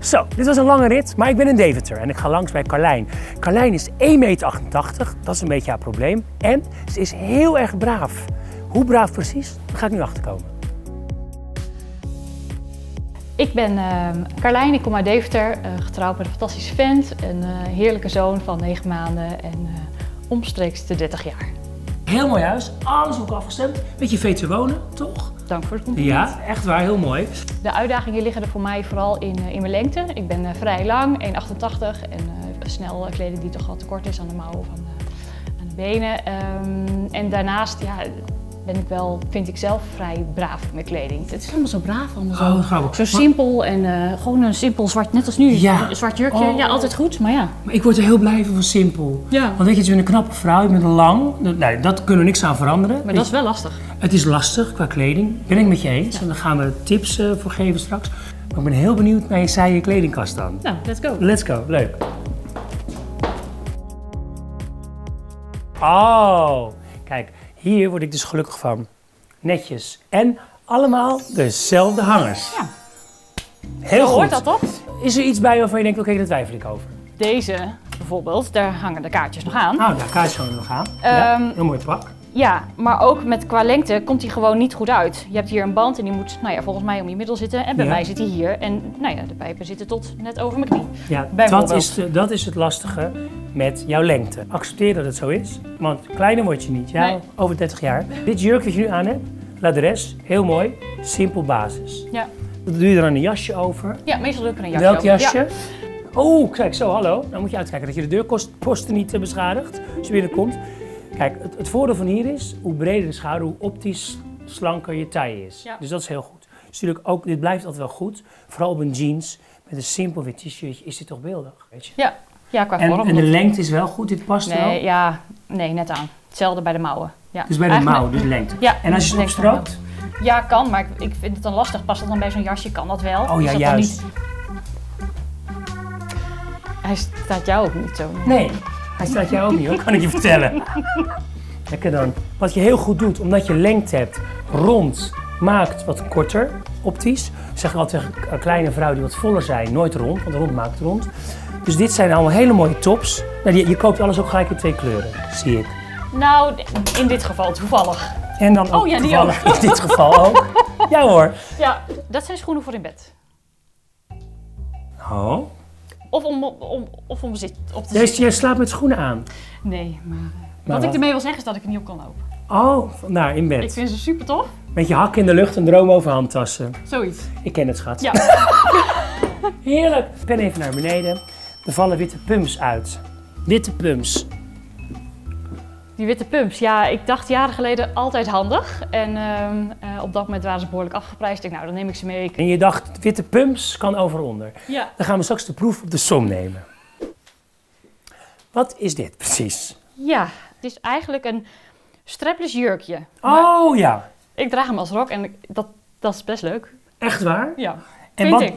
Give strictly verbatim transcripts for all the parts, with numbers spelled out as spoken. Zo, dit was een lange rit, maar ik ben in Deventer en ik ga langs bij Carlijn. Carlijn is één meter achtentachtig, dat is een beetje haar probleem. En ze is heel erg braaf. Hoe braaf precies, daar ga ik nu achterkomen. Ik ben uh, Carlijn, ik kom uit Deventer, uh, getrouwd met een fantastische vent. Een uh, heerlijke zoon van negen maanden en uh, omstreeks de dertig jaar. Heel mooi huis, alles ook afgestemd. Beetje vee te wonen, toch? Dank voor het compliment. Ja, echt waar, heel mooi. De uitdagingen liggen er voor mij vooral in, in mijn lengte. Ik ben uh, vrij lang, één meter achtentachtig en uh, snel uh, kleding die toch al te kort is aan de mouwen of aan de, aan de benen. Um, en daarnaast ja, ben ik wel, vind ik zelf, vrij braaf met mijn kleding. Het is allemaal zo braaf, allemaal zo, oh, grappig. Zo simpel en uh, gewoon een simpel zwart, net als nu, ja. Een zwart jurkje. Oh. Ja, altijd goed, maar ja. Maar ik word er heel blij van, simpel. Ja. Want weet je, je bent een knappe vrouw, je bent lang, nee, dat kunnen we niks aan veranderen. Maar weet dat is wel lastig. Het is lastig qua kleding, ben ik met je eens. Ja. En daar gaan we tips uh, voor geven straks. Maar ik ben heel benieuwd naar je saaie kledingkast dan. Nou, let's go. Let's go, leuk. Oh, kijk. Hier word ik dus gelukkig van. Netjes. En allemaal dezelfde hangers. Ja. Heel goed. Hoort dat toch? Is er iets bij waarvan je denkt, oké, daar twijfel ik over? Deze bijvoorbeeld, daar hangen de kaartjes nog aan. Ah, daar kaartjes hangen nog aan. Um, ja, heel mooi pak. Ja, maar ook met, qua lengte komt hij gewoon niet goed uit. Je hebt hier een band en die moet, nou ja, volgens mij om je middel zitten. En bij ja. mij zit hij hier. En nou ja, de pijpen zitten tot net over mijn knie. Ja, dat is, de, dat is het lastige met jouw lengte. Accepteer dat het zo is, want kleiner word je niet. Ja, nee. Over dertig jaar. Dit jurk dat je nu aan hebt, l'adresse, heel mooi, simpel basis. Ja. Dan doe je er dan een jasje over. Ja, meestal doe ik er een jasje Welk over. Welk jasje? Ja. Oh, kijk zo, hallo. Dan moet je uitkijken dat je de deurposten niet beschadigt als je binnenkomt. Kijk, het, het voordeel van hier is, hoe breder de schouder, hoe optisch slanker je taille is. Ja. Dus dat is heel goed. Dus natuurlijk ook, dit blijft altijd wel goed. Vooral op een jeans, met een simpel wit t-shirtje is dit toch beeldig, weet je? Ja, ja qua vorm. En, en de lengte is wel goed, dit past nee, wel? Ja, nee, net aan. Hetzelfde bij de mouwen. Ja. Dus bij de Eigenlijk... mouw, dus de lengte. Ja, en als je het opstroopt? Ja, kan, maar ik, ik vind het dan lastig. Past dat dan bij zo'n jasje? Kan dat wel? Oh ja, dat juist. Niet... Hij staat jou ook niet zo. Nee. Hij staat jou ook niet hoor, kan ik je vertellen. Lekker dan. Wat je heel goed doet, omdat je lengte hebt, rond maakt wat korter, optisch. Ik zeg altijd tegen kleine vrouwen die wat voller zijn, nooit rond, want rond maakt rond. Dus dit zijn allemaal hele mooie tops. Nou, je, je koopt alles ook gelijk in twee kleuren, zie ik. Nou, in dit geval toevallig. En dan ook oh, ja, toevallig ook. In dit geval ook. Ja hoor. Ja, dat zijn schoenen voor in bed. Oh. Of om, om, of om zit, op te zitten. Jij slaapt met schoenen aan? Nee, maar, maar wat, wat ik ermee wil zeggen is dat ik het niet op kan lopen. Oh, nou, in bed. Ik vind ze super tof. Met je hak in de lucht en droom over handtassen. Zoiets. Ik ken het, schat. Ja. Heerlijk. Ik ben even naar beneden. Er vallen witte pumps uit. Witte pumps. Die witte pumps, ja, ik dacht jaren geleden altijd handig. En uh, uh, op dat moment waren ze behoorlijk afgeprijsd. Ik dacht, nou, dan neem ik ze mee. En je dacht, witte pumps kan overonder. Ja. Dan gaan we straks de proef op de som nemen. Wat is dit precies? Ja, het is eigenlijk een strapless jurkje. Oh ja. Ik draag hem als rok en dat, dat is best leuk. Echt waar? Ja, en vind wat... ik.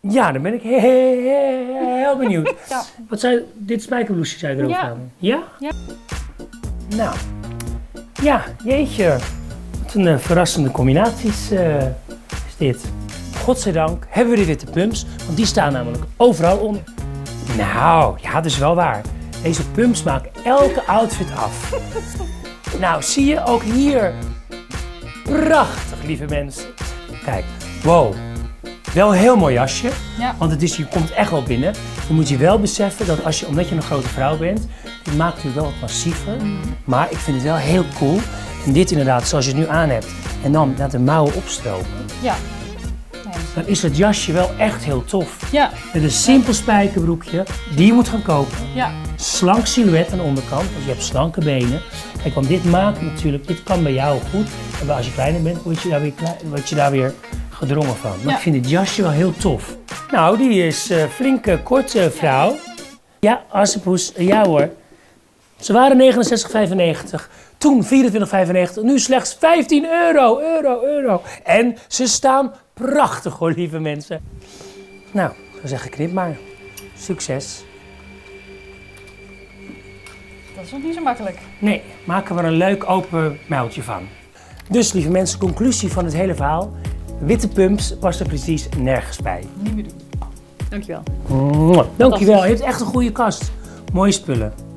Ja, dan ben ik heel, heel, heel benieuwd. Ja. Wat zijn dit spijkerbloesje zei je erover aan? Ja? Ja. Nou, ja, jeetje. Wat een uh, verrassende combinaties uh, is dit. Godzijdank hebben we de witte pumps, want die staan namelijk overal onder. Nou, ja, dat is wel waar. Deze pumps maken elke outfit af. Nou, zie je ook hier. Prachtig, lieve mensen. Kijk, wow. Wel een heel mooi jasje, ja. Want het is, je komt echt wel binnen. Dan moet je wel beseffen dat als je, omdat je een grote vrouw bent, het maakt je wel wat massiever. Mm. Maar ik vind het wel heel cool. En dit inderdaad, zoals je het nu aan hebt. En dan laat de mouwen opstropen. Ja. Nee. Dan is het jasje wel echt heel tof. Ja. Met een simpel spijkerbroekje, die je moet gaan kopen. Ja. Slank silhouet aan de onderkant, want je hebt slanke benen. Kijk, want dit maakt natuurlijk, dit kan bij jou goed. En als je kleiner bent, word je daar weer, word je daar weer gedrongen van. Maar ja. Ik vind het jasje wel heel tof. Nou, die is uh, flinke, korte vrouw. Ja, assepoes. Ja hoor. Ze waren negenenzestig vijfennegentig, toen vierentwintig vijfennegentig, nu slechts vijftien euro, euro, euro. En ze staan prachtig hoor, lieve mensen. Nou, dan zeg ik knip maar. Succes. Dat is nog niet zo makkelijk. Nee, maken we er een leuk open muiltje van. Dus, lieve mensen, conclusie van het hele verhaal. Witte pumps past er precies nergens bij. Niet meer doen. Dankjewel. Dankjewel. Je hebt echt een goede kast. Mooie spullen.